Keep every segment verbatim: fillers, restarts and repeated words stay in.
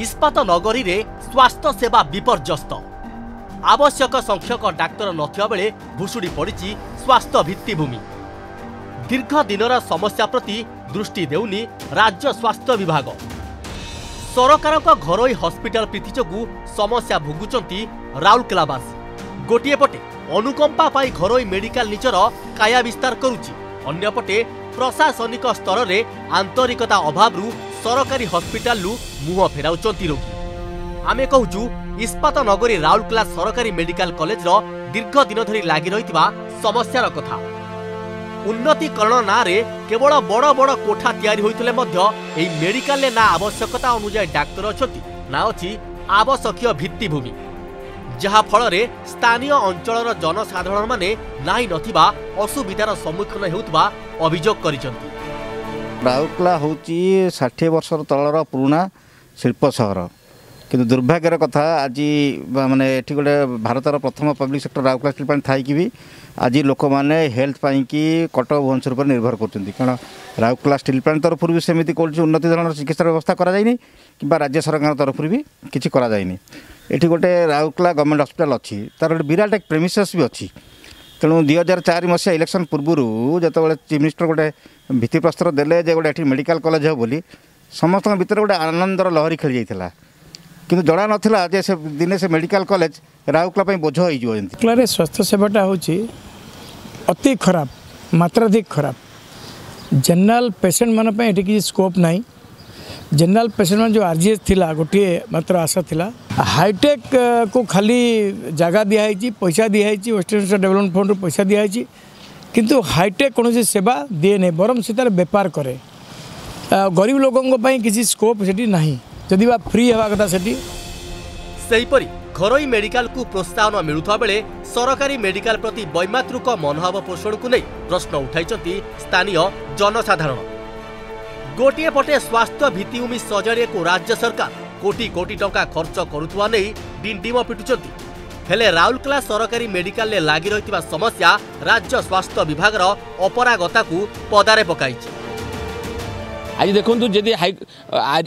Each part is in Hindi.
इस्पात नगरी रे स्वास्थ्य सेवा विपर्यस्त। आवश्यक संख्यक डाक्तर नथिबा बेले भुसुड़ी पड़ी स्वास्थ्य भित्तिभूमि। दीर्घ दिनर समस्या प्रति दृष्टि देउनी राज्य स्वास्थ्य विभाग। सरकार घरोई हस्पिटाल प्रीति जोगु समस्या भोगुचंती राउरकेलावासी। गोटे पटे अनुकंपा पाई घरोई मेडिकल निचर काया विस्तार करुची, अन्य पटे प्रशासनिक स्तर रे आंतरिकता अभाव सरकारी हस्पिटाल मुह फेराउचंती रोगी। आमे कहूचु इस्पात नगरी राउरकेला सरकारी मेडिकल कॉलेज रो दीर्घ दिन धरी लागि रहितबा समस्या रो कथा। उन्नतीकरण ना रे केवल बड़ बड़ कोठा तैयारी होइतले मध्य एई मेडिकल ले ना आवश्यकता अनुसार डाक्तर अछति ना अछि आवश्यकीय भित्तिभूमि, जहा फल रे स्थानीय अंचल जनसाधारण माने नाई नथिबा असुविधार सम्मुखीन हेउतबा अभियोग करिसथि। राउरकेला होछि षाठिए वर्षर तलर पुराना शिल्प शहर, किंतु दुर्भाग्यर कथा आज माने एठी गोटे भारतर प्रथम public sector Rourkela steel plant थाई कि भी आज लोक मैंने हेल्थ पाई कि कटक भुवनेश्वर पर निर्भर करते, कारण राउरकेला स्टील प्लांट तरफ भी सेमती कौन उन्नति धरण चिकित्सा व्यवस्था कराइनी कि राज्य सरकार तरफ भी किसी कराइनी। ये गोटे राउरकेला गवर्नमेंट हस्पिटाल अच्छी, तार गोटे विराट एक प्रेमिसेस भी अच्छी। तेणु दुई हजार चार मसीहा इलेक्शन पूर्व जो चीफ मिनिस्टर गोटे भित्तिप्रस्तर देले गोटे मेडिकल कॉलेज हो बोली समस्त भितर गोटे आनंदर लहरी खेली जाता, किंतु जड़ा नाला से दिने से मेडिकल कॉलेज राउरकेला बोझ हो। स्वास्थ्य सेवाटा हूँ अति खराब, मात्राधिक खराब। जनरल पेसेंट माना ये किसी स्कोप ना, जनरल पेसेंट मान जो आरजीएस थिला गोटे मात्र आशा थिला। हाईटेक को खाली जगह दिहाई, पैसा दिहाई, वेस्टर्न डेवलपमेंट फंड पैसा दिहाई, किंतु हाईटेक कौन से सेवा दिए नहीं, बरम से बेपार करे। गरीब लोकों किसी स्कोप से नहीं, जदि बा फ्री हवा कथा सेठी। सहीपरी घरोई मेडिकल को प्रोत्साहन मिलुवा बेले सरकारी मेडिकल प्रति वैमातृक मनोभाव पोषण को नहीं प्रश्न उठाई स्थानीय जनसाधारण। गोटे पटे स्वास्थ्य भित्तिभूमि सजाड़े को राज्य सरकार कोटी कोटी टंका खर्च करुवा नहीं डिंडिम पिटुचंती, हेले राउरकेला सरकारी मेडिकल ले लागी रहितबा समस्या राज्य स्वास्थ्य विभाग रो अपरागता को पदारे पकाइछि। आज देखु जी हाई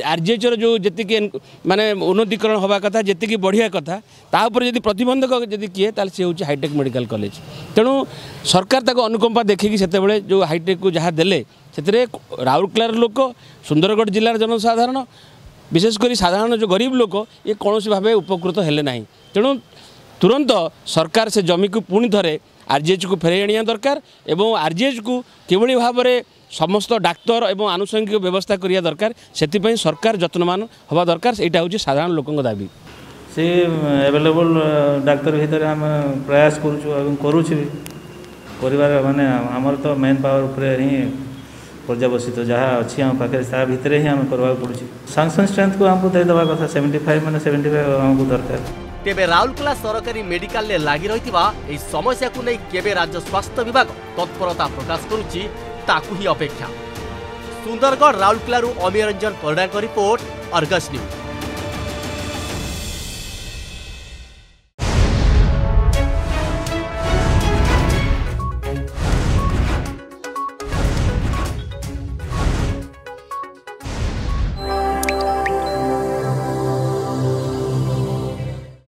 आरजीएच जो जी मानने उन्नतीकरण हवा कथा जी बढ़िया कथा तापर जी प्रतिबंधक जी किए सी हूँ हाईटेक मेडिकल कॉलेज। तेणु सरकार ताको अनुकंपा देखिकी से जो हाईटेक को जहाँ देले से राउरकेलार लोक, सुंदरगढ़ जिलार जनसाधारण, विशेषकर साधारण जो गरीब लोक ये कौन भाव उपकृत हेले ना। तेणु तुरंत सरकार से जमी को पुणी थे आरजीएच को फेर आनिया दरकार और आरजीएच को किभली भाव में समस्त डाक्तर एवं आनुषंगिक व्यवस्था करिया दरकार, से सरकार जत्नवान हवा दरकार। यहाँ हूँ साधारण लोकों दाबी। सी एवेलेबल डाक्तर भीतर आम प्रयास कर माने आमर तो मेन पावर उपरे ही पर्यावसित जहाँ अच्छी आम पाखे ता भितर ही आम करवा पड़ुछि। सांसन स्ट्रेंथ को हमको दे देबा कथा पचहत्तर माने पचहत्तर हमको दरकार। तेबे राउरकेला सरकारी मेडिकल ले लागी रहितबा एई समस्या को नै केबे राज्य स्वास्थ्य विभाग तत्परता प्रकाश करुछि ताकु ही अपेक्षा। सुंदरगढ़ राउरकेलू अमीर रंजन परिडांग रिपोर्ट, अर्गस न्यूज।